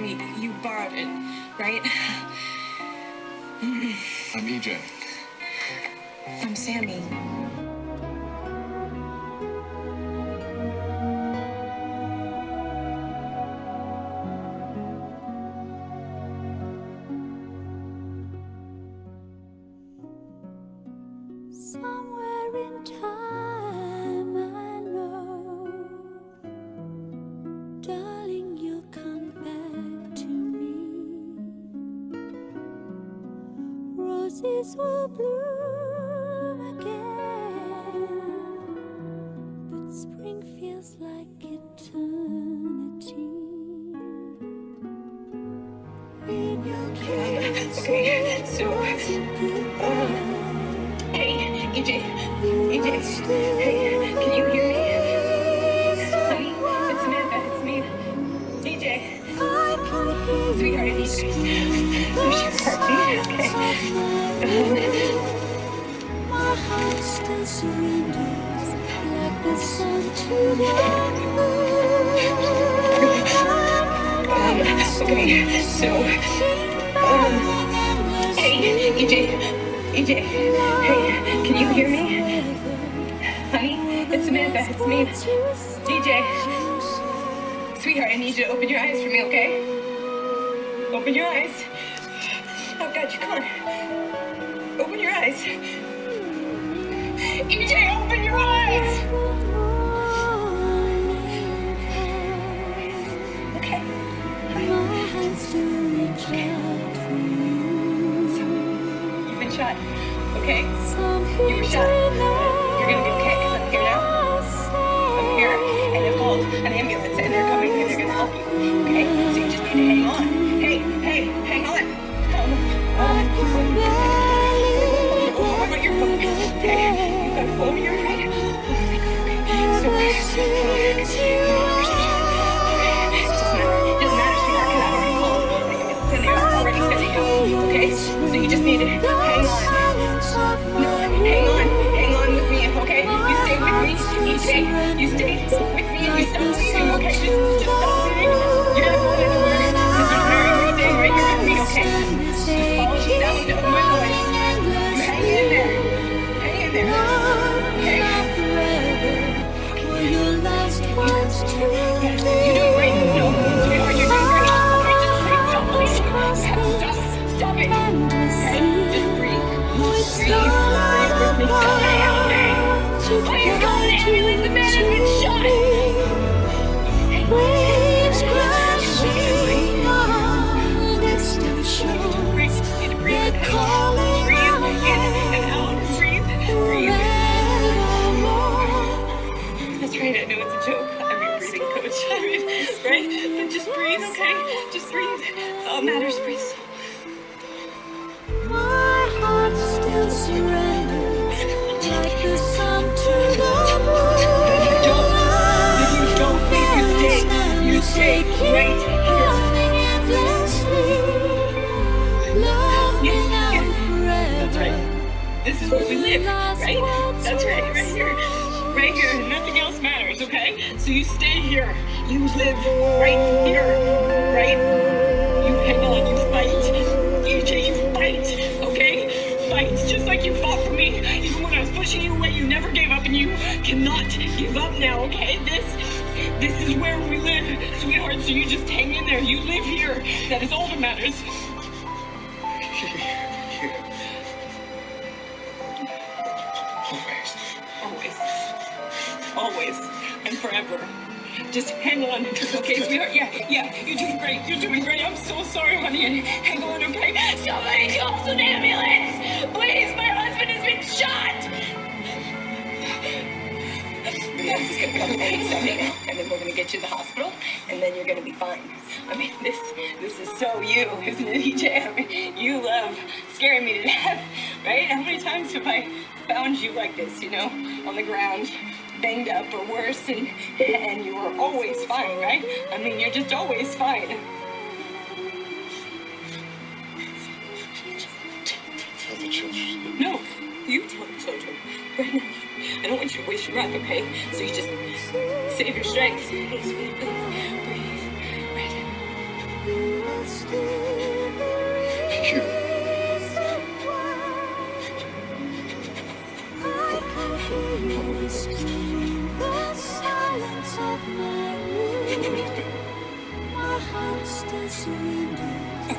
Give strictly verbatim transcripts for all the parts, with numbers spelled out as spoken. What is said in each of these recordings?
You borrowed it, right? I'm E J. I'm Sami. Somewhere in time, I know, darling, you'll come back to me. Roses will bloom again, but spring feels like eternity. In your kiss, okay, so wasn't goodbye. E J, E J, hey, can you hear me? Honey, it's Samantha, it's me. E J, sweetheart, I need you. Where's your heart? Okay. My heart still surrenders like the sun to the moon. Okay, so, um, hey, E J. E J, hey, can you hear me? Honey, it's Samantha, it's me. E J, sweetheart, I need you to open your eyes for me, okay? Open your eyes. Oh, God, you can't. Open your eyes. E J, open your eyes! Shot. Okay. You were shot. You're gonna be okay. I'm here now. I'm here. And they're called an ambulance and they're coming and they're gonna help you. Okay? So you just need to hang on. Hey, hey, hang on. Um, what about your phone? Okay. You got a phone in your head? So it's it doesn't matter, sweetheart, because I've already called. And they're already sending you. Okay? So you just need to you stay with me and you stop leaving, okay? Just, just stop leaving. You're not going anywhere. This is very everything right here with me, okay? Just follow me down to my voice. You hang in there. Hang in there. Okay? Okay. You doing great. No, sweetheart, you're doing great. Okay, just breathe. Don't leave. Just stop it. Okay? Just breathe. Just breathe. Breathe with me. Okay, okay. Please go to the ambulance. The man has been shot. Waves crashing on extinction. They're calling out. Breathe in and out. Breathe, breathe. That's right. I know it's a joke. I mean, breathing coach. I mean, right? But just breathe, okay? Just breathe. It's all matters. Breathe. My heart still surrenders like the sun to the. Take right here. And bless me. Love yes, yes. That's right. This is where we live, right? That's right, right here. Right here. Nothing else matters, okay? So you stay here. You live right here, right? You hang on, you fight. E J, you fight, okay? Fight, just like you fought for me. Even when I was pushing you away, you never gave up, and you cannot give up now, okay? This. This is where we live, sweetheart, so you just hang in there. You live here. That is all that matters. Always. Always. Always. And forever. Just hang on. Okay, sweetheart? Yeah, yeah. You're doing great. You're doing great. I'm so sorry, honey. And hang on, okay? Somebody calls an ambulance! Please, my husband has been shot! This is going to come back someday, and then we're going to get you to the hospital, and then you're going to be fine. I mean, this this is so you, isn't it, E J? I mean, you love scaring me to death, right? How many times have I found you like this, you know, on the ground, banged up or worse, and, and you were always fine, right? I mean, you're just always fine. Tell the children. No, you tell the children right now. I don't want you to waste your breath, okay? So you just save your strength. Breathe, breathe, breathe. Love you. I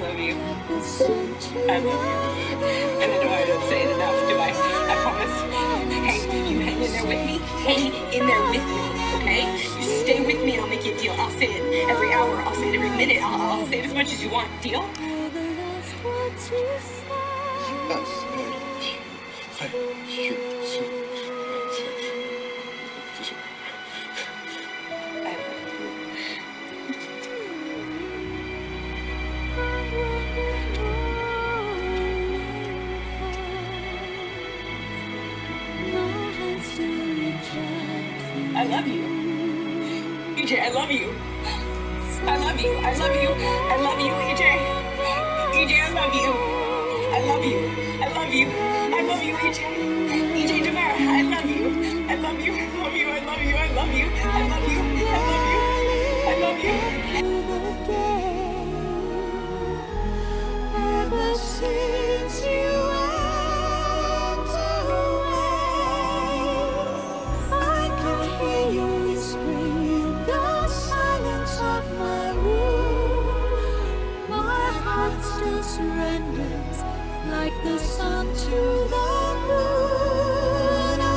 love you. And I know I don't say it enough, do I? I promise. Hey, you hang in there with me. Hang in there with me, okay? You stay with me and I'll make you a deal. I'll say it every hour. I'll say it every minute. I'll, I'll say it as much as you want. Deal? I love you. E J, I love you. I love you. I love you. I love you, E J. E J, I love you. I love you. I love you. I love you, E J. E J DiMera, I love you. I love you. I love you. I love you. I love you. I love you. I love you. I love you. Ever since you surrenders like the sun to the moon. I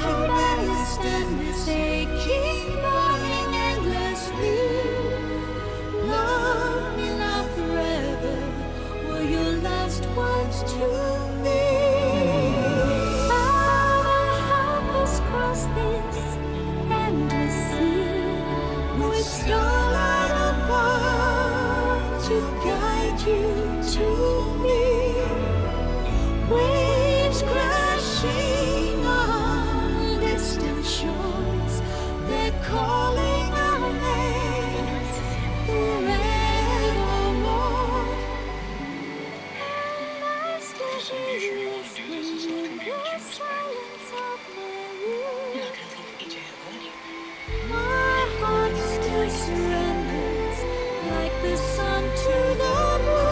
can't understand this aching, burning, endless need. Love me now forever, were your last words to me. How will help us cross this endless sea? With starlight above to guide you. To me, waves crashing on distant shores, they're calling our name forevermore. I'm still here in the silence of my room. My heart still surrenders like the sun to the moon.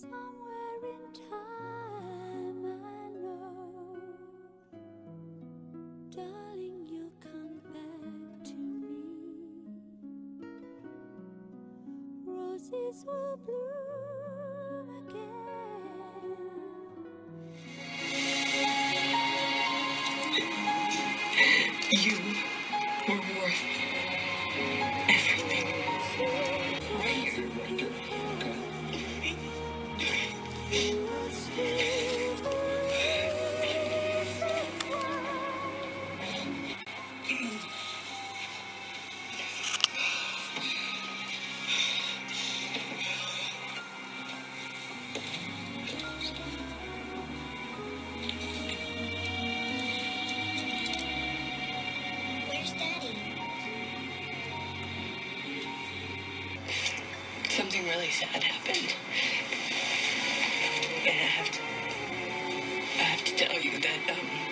Somewhere in time, I know, darling, you'll come back to me. Roses will bloom again. You were worth everything. Right here, right here. Where's Daddy? Something really sad happened. And I have to, I have to tell you that, um...